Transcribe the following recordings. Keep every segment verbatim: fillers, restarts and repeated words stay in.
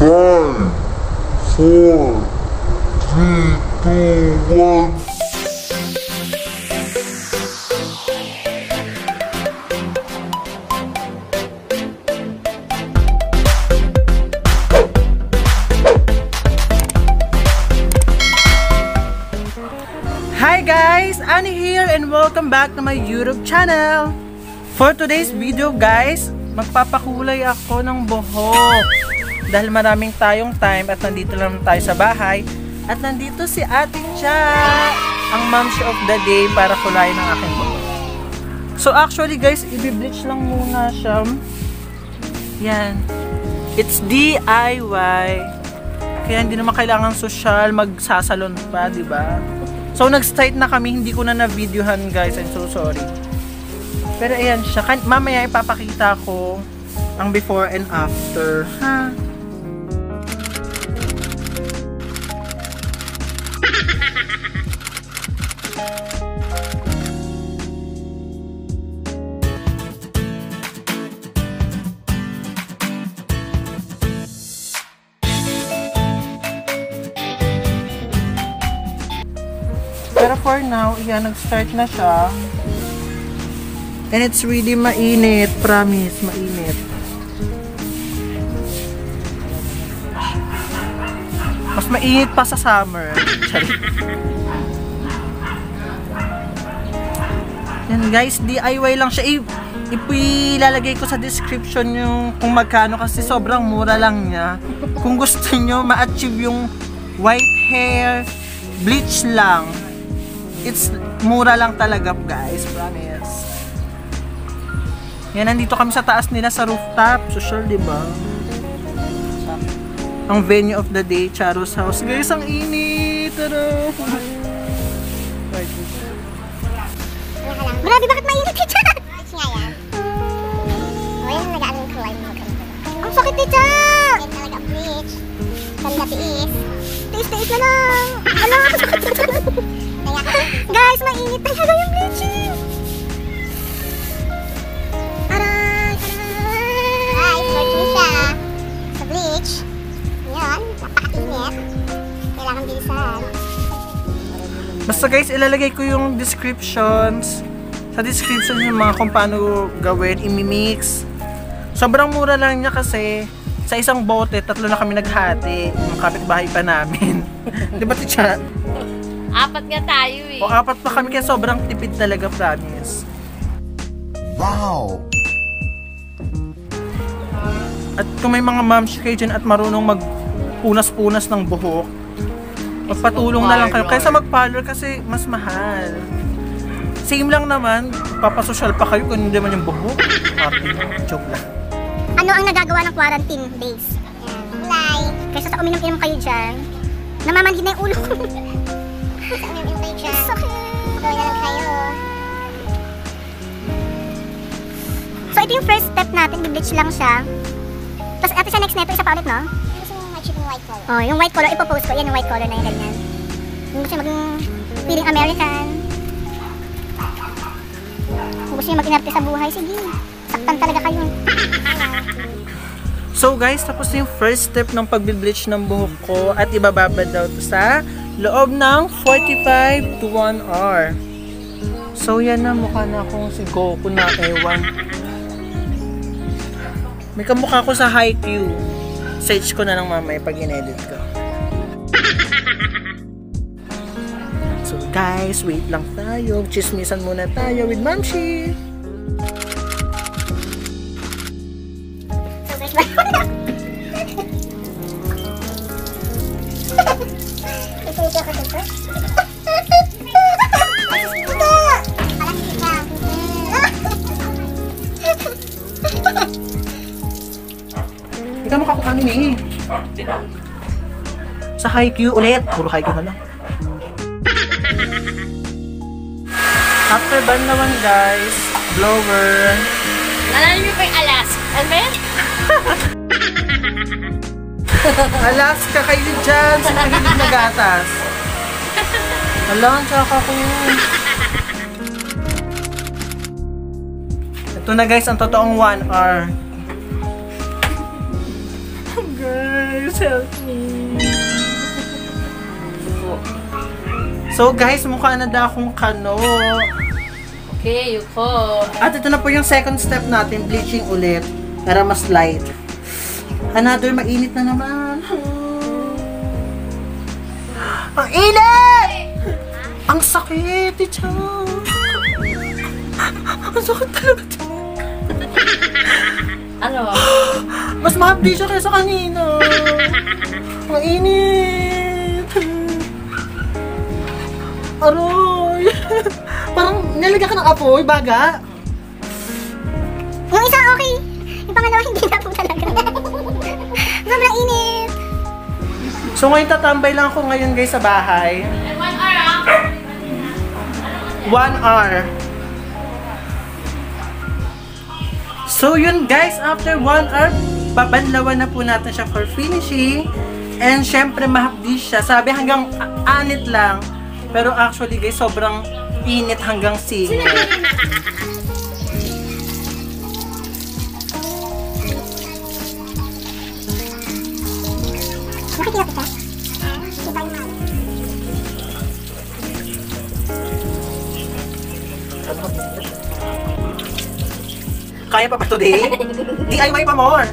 Five, four, three, two, one. Hi guys, Ani here and welcome back to my YouTube channel. For today's video guys, magpapakulay ako ng buhok dahil maraming tayong time at nandito lang tayo sa bahay at nandito si Ate Cha, ang momshi of the day, para kulayin ang aking buhok. So actually guys, i-bleach lang muna siya. Yan. It's D I Y. Kaya hindi naman kailangan social, magsasalon pa, di ba? So nag-straight na kami, hindi ko na na-videohan guys. I'm so sorry. Pero ayan siya. Mamaya ipapakita ko ang before and after. Ha? Pero for now, ayan, nag-start na siya. And it's really mainit, promise, mainit. Mas mainit pa sa summer. Yan guys, D I Y lang siya. Ipilalagay ko sa description yung kung magkano kasi sobrang mura lang niya. Kung gusto nyo ma-achieve yung white hair, bleach lang. It's mura lang talaga guys, promise. Yan, nandito kami sa taas nila sa rooftop. Social, diba? Ang venue of the day, Charo's house. Guys, ang init! Taro! Grabe, bakit mainit eh, Char? Ang sakit eh, Char! Tiis-tiis na lang! Ano? Guys, mainit talaga yung bleaching! Basta guys, ilalagay ko yung descriptions sa description yung mga kung paano gawin, imimix. Sobrang mura lang niya kasi sa isang bote, tatlo na kami naghati, yung kapitbahay pa namin. Di ba, Ticha? Apat nga tayo eh. O apat pa kami kaya sobrang tipid talaga, promise. Wow! At kung may mga moms kayo dyan at marunong magpunas-punas ng buhok, magpatulong na lang kayo kaysa mag-parlor kasi mas mahal. Same lang naman, papasosyal pa kayo kung hindi man yung buhok. Joke lang. Ano ang nagagawa ng quarantine days? Kulay. Kaysa sa uminom-inom kayo dyan, namamanhin na yung ulo. Kaysa uminom-inom kayo dyan, tuloy na lang kayo. So ito yung first step natin, i-bleach lang siya. Tapos ito sa next neto, isa pa ulit, no? Yung white color. Oh, yung white color, ipopost ko. Yan yung white color na yung ganyan. Kung gusto nyo maging feeling American, kung gusto nyo mag-inarte sa buhay, sige. Saktan talaga kayo. So guys, tapos yung first step ng pag-bleach ng buhok ko at ibababad daw ito sa loob ng forty-five to one hour. So yan na, mukha na akong si Goku na ewan. May kamukha ko sa Haikyuu. Search ko na lang mamaya pag in-edit ko. So guys, wait lang tayo. Chismisan muna tayo with Momshi. Ikaw mukha ko kanini eh. Sa Haikyuu ulit. Puro Haikyuu na lang. After ban naman guys, blower. Nalala niyo pa yung Alaska? Ano ba yan? Alaska kayo dyan sa mahilig na gatas. Alam, tsaka ko yun. Ito na guys, ang totoong one hour. Please help me. So guys, mukha na da akong kano. Okay, yuko. At ito na po yung second step natin, bleaching ulit para mas light. Another mainit na naman. Ang init! Ang sakit, tiyo. Ang sakit talaga, tiyo. Ano? Mas ma-bleach siya kaysa kanina. Ang init. Aroy. Parang nilagay ka ng apoy, baga. Yung isa okay. Yung pangalawa hindi na po talaga. Sobrang init. So ngayon tatambay lang ako ngayon guys sa bahay. And one hour ah. One hour. So yun guys, after one hour, babanlawan na po natin siya for finishing. And syempre mahapdi siya. Sabi hanggang anit lang. Pero actually guys, sobrang init hanggang singit. Kaya pa ba today? D I Y pa more!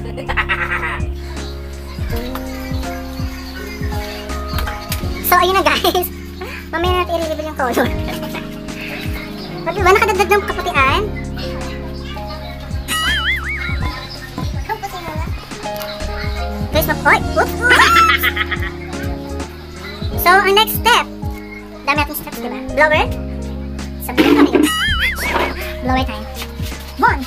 So ayun na guys, mamaya natin i-reveal yung color. Diba nakadagdag ng kaputian? Guys, mapoy! Oops! So our next step, dami natin steps diba? Blower? Sabihin kami yun. Blower time. One!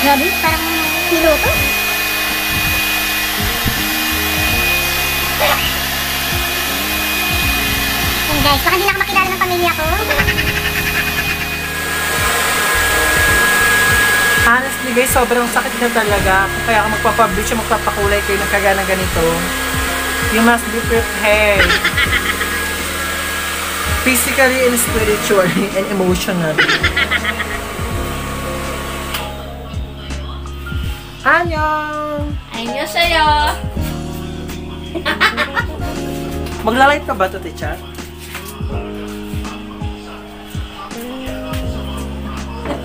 Grabe, parang niluto. And guys, baka hindi na ako makilala ng pamilya ko. Honestly guys, sobrang sakit na talaga. Kung kaya ka magpapublish o magpapakulay kayo ng kagana ganito, you must be prepared. Physically and spiritually and emotionally. Annyeong! Annyeong sa'yo! Maglalight ka ba ito, teacher?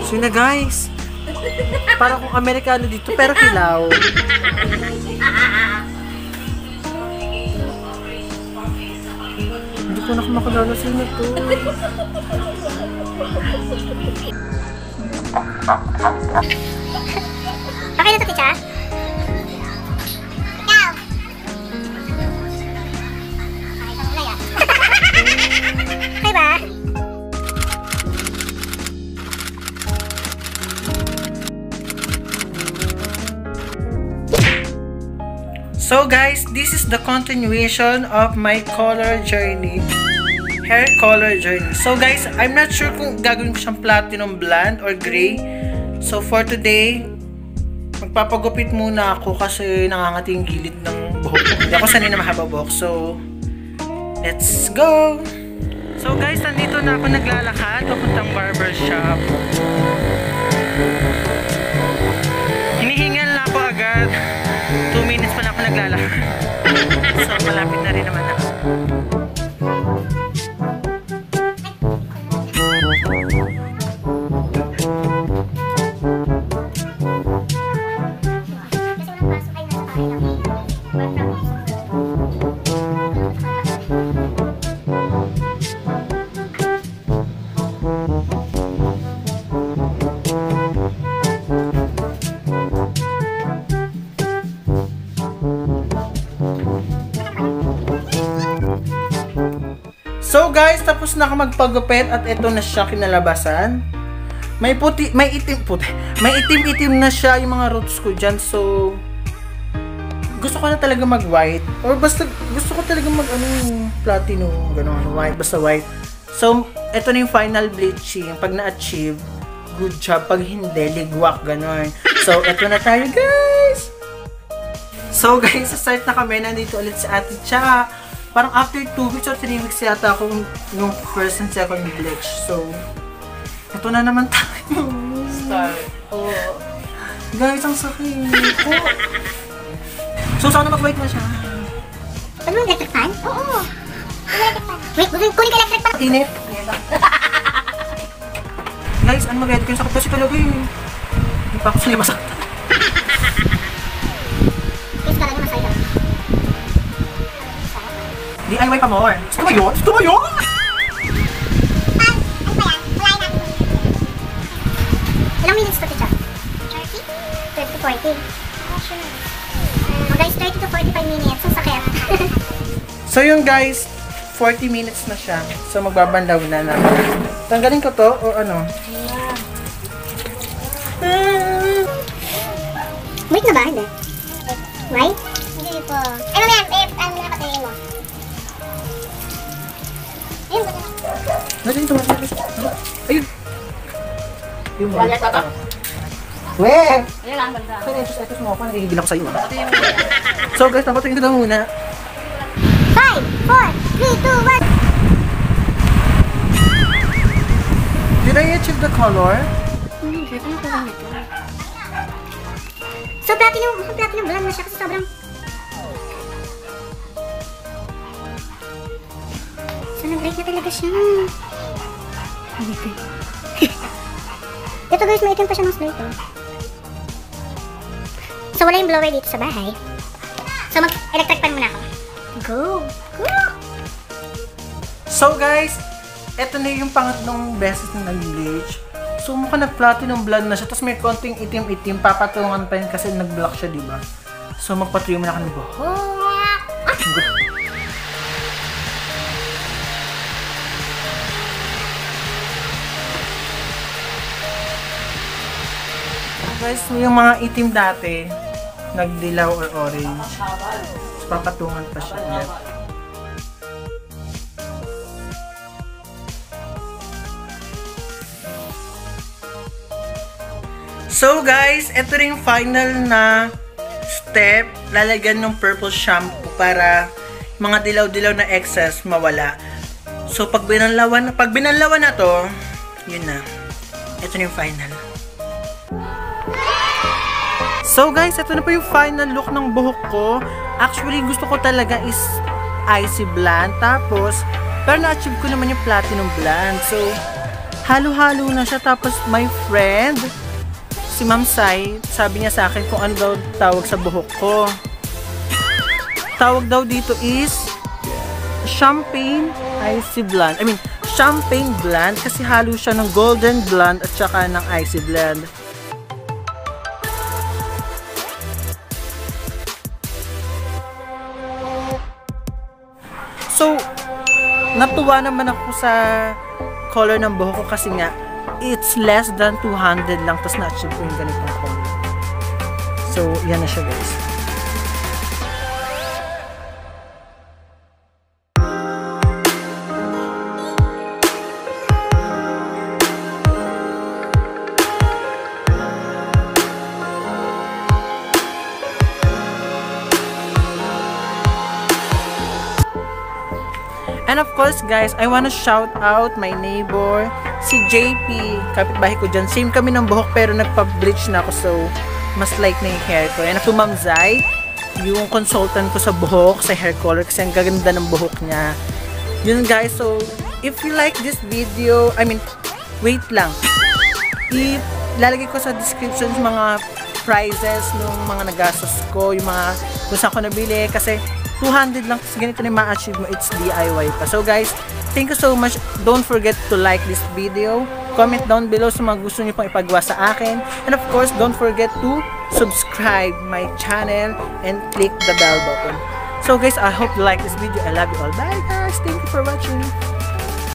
So na guys, parang kung Amerikano dito pero hilaw. Hindi ko na kumakalala sa'yo na ito. Okay na ito, teacher? Ikaw! Okay ba? So guys, this is the continuation of my color journey. Hair color journey. So guys, I'm not sure kung gagawin ko siyang platinum blonde or gray. So for today, magpapagupit muna ako kasi nangangati yung gilid ng buhok ko. Hindi ako sanay na mahaba buhok. So, let's go! So guys, nandito na ako naglalakad papuntang barbershop. Hinihingal na ako agad. Two minutes pa na ako naglalakad. So, malapit na rin naman ako. So guys, tapos na ako magpagupit at ito na siya kinalabasan. May puti, may itim puti. May itim-itim na siya yung mga roots ko diyan. So gusto ko na talaga mag-white or basta gusto ko talaga mag-ano platinum, ganun, white basta white. So ito na yung final bleaching. Pag na-achieve, good job. Pag hindi, ligwak ganun. So ito na tayo, guys. So guys, sa site na kami, nandito ulit si Ate Cha. Parang after two weeks or three weeks yata ako yung first and second bleach. So, ito na naman tayo. Start. Oo. Oh. Guys, ang sakit. Oh. So, sana mag-wait na siya. Ano yung electric fan? Oo. Electric fan. Wait, kunin ka electric fan. Tinip. Guys, ano mag-edit ko yung sakit kasi talaga eh. Hindi pa ako sila masakit. Guys, talaga masaya lang. D I Y pa more. Gusto ba yun? Gusto ba yun? forty. Oh, sure. Oh, guys, thirty to forty-five minutes. Ang sakit. So yun guys, forty minutes na siya. So magbabandaw na namin. Tanggalin ko to or ano? Mm. Wait na ba? Hindi. Why? Hindi po. Ay, mamaya. Babe, ano na patayin mo? Ayun, ba na? Ayun, tumata. Ayun. Ayun. Wala sa to. Weh! Ayun lang, ganda. Kaya na-interest etos mo ako, nagigigil ako sa'yo. So guys, napatingin ko na muna. five, four, three, two, one. Did I achieve the color? Hindi, ano ko lang ito? So platinum, platinum blan na siya kasi sobrang... So nag-break na talaga siya. Ito guys, may itim pa siya ng slide to. So, wala yung blower dito sa bahay. So, mag-electric pan muna ako. Go! Go! So, guys, eto na yung pangatlong beses na nag-bleach. So, mukha nag-platinum blonde na siya. Tapos may konting itim-itim. Papatungan pa yun kasi nag-black siya, diba? So, magpatuloy mo na ka ng buhok. Guys, yung mga itim dati, nagdilaw or orange. So, papatungan pa siya ulit. So guys, ito rin yung final na step. Lalagyan ng purple shampoo para mga dilaw-dilaw na excess mawala. So pag binanlawan, pag binanlawan na to, yun na. Ito na yung final. So guys, ito na po yung final look ng buhok ko. Actually, gusto ko talaga is icy blonde. Tapos, pero na-achieve ko naman yung platinum blonde. So, halo-halo na siya. Tapos, my friend, si Mansai, sabi niya sa akin kung ano daw tawag sa buhok ko. Tawag daw dito is champagne icy blonde. I mean, champagne blonde kasi halo siya ng golden blonde at saka ng icy blonde. So, natuwa naman ako sa color ng buhok ko kasi nga, it's less than two hundred lang, tapos na-achieve ko yung ganitong color. So, yan na siya guys. And of course guys, I wanna shout out my neighbor, si J P. Kapitbahay ko dyan. Same kami ng buhok pero nagpa-bleach na ako so mas light na yung hair ko. And ako Ma'am Zai, yung consultant ko sa buhok, sa hair color kasi ang gaganda ng buhok niya. Yun guys, so if you like this video, I mean, wait lang. If, lalagay ko sa description mga prices nung mga nagastos ko, yung mga kung saan ko nabili kasi two hundred lang kasi ganito na ma-achieve mo. It's D I Y pa. So guys, thank you so much. Don't forget to like this video. Comment down below sa mga gusto nyo pang ipagawa sa akin. And of course, don't forget to subscribe my channel and click the bell button. So guys, I hope you like this video. I love you all. Bye guys. Thank you for watching.